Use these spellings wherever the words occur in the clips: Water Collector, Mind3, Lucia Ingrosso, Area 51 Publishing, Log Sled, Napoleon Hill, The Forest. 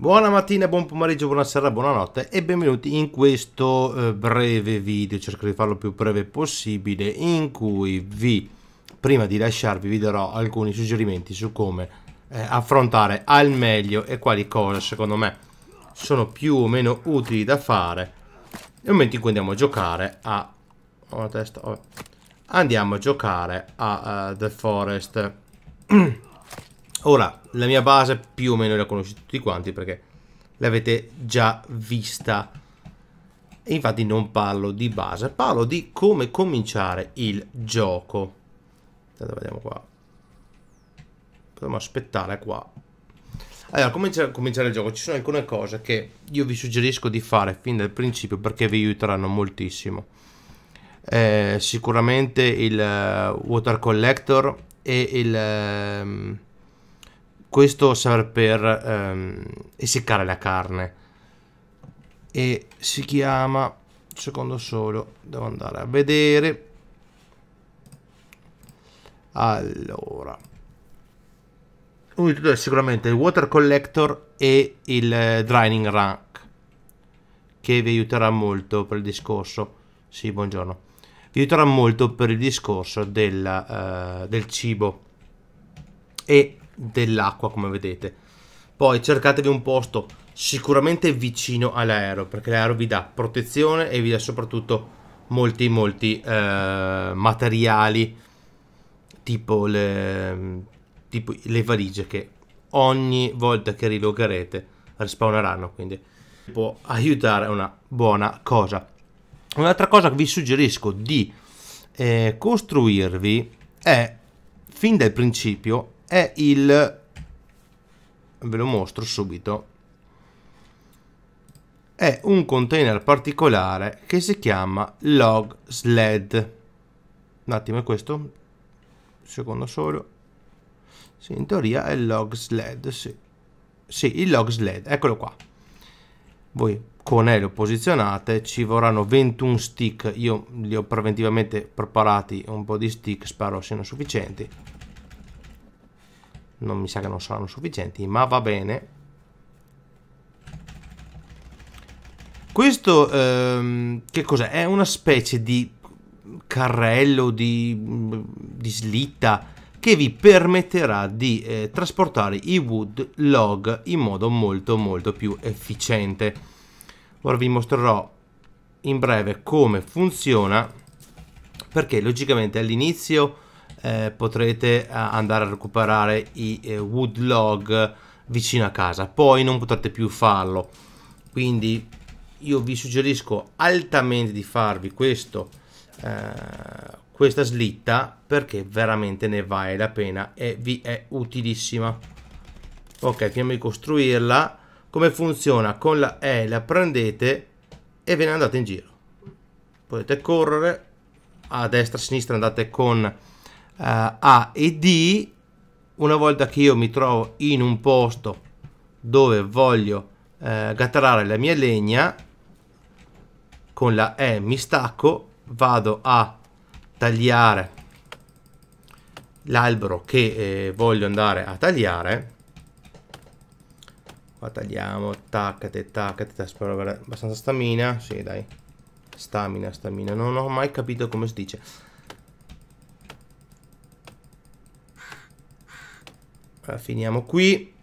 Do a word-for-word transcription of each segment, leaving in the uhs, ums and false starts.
Buona mattina, buon pomeriggio, buonasera, buonanotte e benvenuti in questo eh, breve video. Cerco di farlo più breve possibile, in cui vi, prima di lasciarvi, vi darò alcuni suggerimenti su come eh, affrontare al meglio e quali cose secondo me sono più o meno utili da fare nel momento in cui andiamo a giocare a ho una testa, oh. andiamo a giocare a uh, The Forest. Ora, la mia base più o meno la conoscete tutti quanti perché l'avete già vista. E infatti non parlo di base, parlo di come cominciare il gioco. Allora, vediamo qua. Dobbiamo aspettare qua. Allora, cominciare, cominciare il gioco. Ci sono alcune cose che io vi suggerisco di fare fin dal principio perché vi aiuteranno moltissimo. Eh, sicuramente il uh, Water Collector e il... Um, Questo serve per ehm, essiccare la carne e si chiama, secondo solo, devo andare a vedere. Allora, uno di due è sicuramente il Water Collector e il eh, Drying Rack, che vi aiuterà molto per il discorso, sì buongiorno, vi aiuterà molto per il discorso della, eh, del cibo e dell'acqua, come vedete. Poi cercatevi un posto sicuramente vicino all'aereo, perché l'aereo vi dà protezione e vi dà soprattutto molti molti eh, materiali tipo le, tipo le valigie che ogni volta che rilogherete rispawneranno, quindi può aiutare, è una buona cosa. Un'altra cosa che vi suggerisco di eh, costruirvi è fin dal principio è il, ve lo mostro subito, è un container particolare che si chiama Log Sled. Un attimo, è questo? Secondo solo. Sì, in teoria è Log Sled, sì. Sì, il Log Sled, eccolo qua. Voi con E lo posizionate, ci vorranno ventuno stick, io li ho preventivamente preparati un po' di stick, spero siano sufficienti. Non mi sa che non saranno sufficienti, ma va bene. Questo ehm, che cos'è? È una specie di carrello, di, di slitta che vi permetterà di eh, trasportare i wood log in modo molto molto più efficiente. Ora vi mostrerò in breve come funziona, perché logicamente all'inizio Eh, potrete eh, andare a recuperare i eh, wood log vicino a casa, poi non potrete più farlo, quindi io vi suggerisco altamente di farvi questo, eh, questa slitta, perché veramente ne vale la pena e vi è utilissima. Ok, finiamo di costruirla. Come funziona? Con la E la prendete e ve ne andate in giro, potete correre a destra e a sinistra, andate con Uh, A e D. Una volta che io mi trovo in un posto dove voglio uh, gattarare la mia legna, con la E mi stacco, vado a tagliare l'albero che eh, voglio andare a tagliare. Qua tagliamo, taccate, taccate, spero di avere abbastanza stamina. Sì, dai, stamina, stamina, non ho mai capito come si dice. Finiamo qui.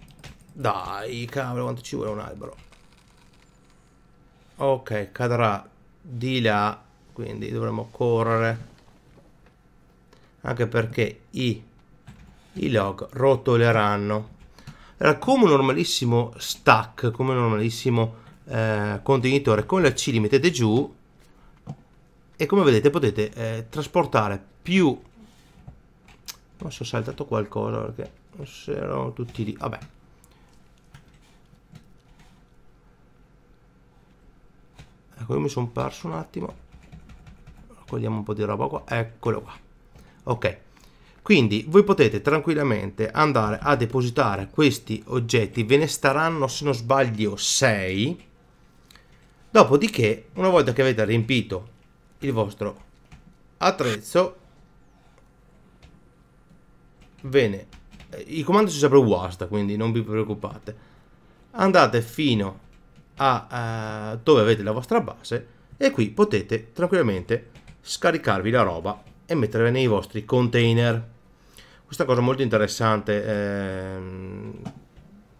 Dai, cavolo, quanto ci vuole un albero. Ok, cadrà di là, quindi dovremo correre, anche perché i, i log rotoleranno. Allora, come un normalissimo stack, come un normalissimo eh, contenitore, con la C li mettete giù e come vedete potete eh, trasportare più... Non so, ho saltato qualcosa perché erano tutti lì. Vabbè, ecco, io mi sono perso un attimo. Raccogliamo un po' di roba qua. Eccolo qua. Ok, quindi voi potete tranquillamente andare a depositare questi oggetti. Ve ne staranno, se non sbaglio, sei. Dopodiché, una volta che avete riempito il vostro attrezzo, bene, i comandi sono sempre W A S D, quindi non vi preoccupate. andate fino a uh, dove avete la vostra base e qui potete tranquillamente scaricarvi la roba e metterla nei vostri container. Questa cosa è molto interessante ehm,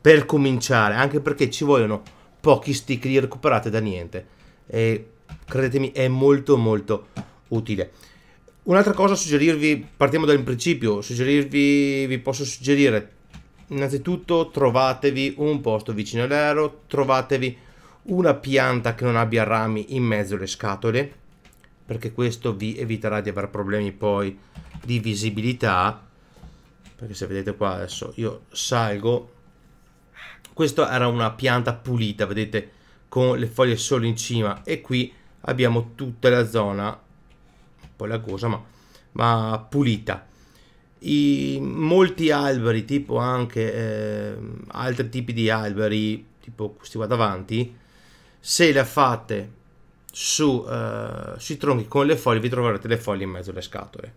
per cominciare, anche perché ci vogliono pochi stick, li recuperate da niente e credetemi è molto molto utile. Un'altra cosa a suggerirvi, partiamo dal principio, suggerirvi, vi posso suggerire innanzitutto trovatevi un posto vicino all'aereo, trovatevi una pianta che non abbia rami in mezzo alle scatole, perché questo vi eviterà di avere problemi poi di visibilità. Perché se vedete qua adesso io salgo, questa era una pianta pulita, vedete, con le foglie solo in cima, e qui abbiamo tutta la zona, un po' lagosa ma, ma pulita. I, molti alberi, tipo anche eh, altri tipi di alberi, tipo questi qua davanti, se la fate su, eh, sui tronchi con le foglie vi troverete le foglie in mezzo alle scatole.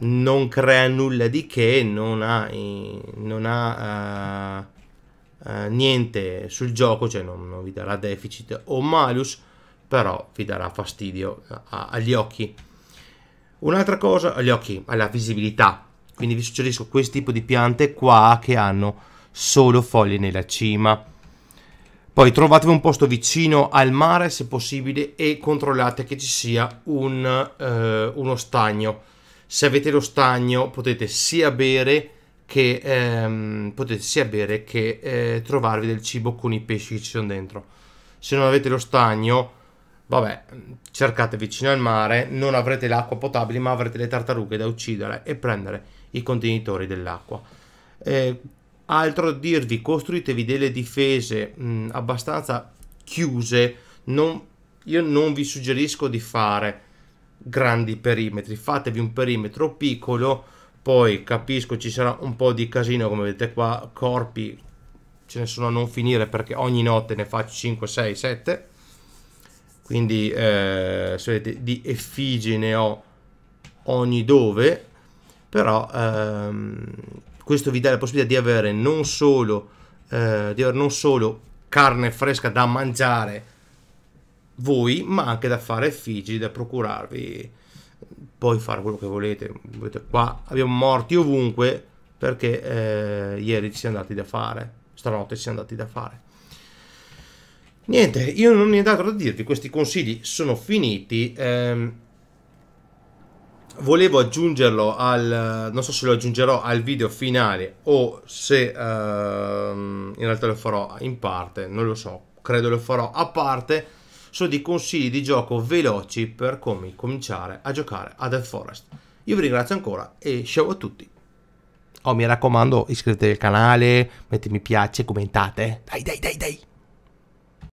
Non crea nulla di che, non ha, non ha uh, uh, niente sul gioco, cioè non, non vi darà deficit o malus, però vi darà fastidio a, a, agli occhi. Un'altra cosa, agli occhi, alla visibilità, quindi vi suggerisco questo tipo di piante qua che hanno solo foglie nella cima. Poi trovatevi un posto vicino al mare se possibile e controllate che ci sia un, uh, uno stagno. Se avete lo stagno potete sia bere che, ehm, potete sia bere che eh, trovarvi del cibo con i pesci che ci sono dentro. Se non avete lo stagno, vabbè, cercate vicino al mare, non avrete l'acqua potabile ma avrete le tartarughe da uccidere e prendere i contenitori dell'acqua. Eh, altro a dirvi, costruitevi delle difese mh, abbastanza chiuse, non, io non vi suggerisco di fare grandi perimetri, fatevi un perimetro piccolo. Poi capisco ci sarà un po' di casino, come vedete qua corpi ce ne sono a non finire perché ogni notte ne faccio cinque, sei, sette, quindi eh, se vedete di effigie ne ho ogni dove, però ehm, questo vi dà la possibilità di avere non solo eh, di avere non solo carne fresca da mangiare voi, ma anche da fare effigi, da procurarvi, poi fare quello che volete. Qua abbiamo morti ovunque perché eh, ieri ci siamo andati da fare, stanotte ci siamo andati da fare. Niente, io non ho nient'altro da dirvi, questi consigli sono finiti. Eh, volevo aggiungerlo al, non so se lo aggiungerò al video finale o se eh, in realtà lo farò in parte, non lo so, credo lo farò a parte. Sono dei consigli di gioco veloci per come cominciare a giocare a The Forest. Io vi ringrazio ancora e ciao a tutti. Oh, mi raccomando, iscrivetevi al canale, mettete mi piace, commentate. Dai, dai, dai, dai.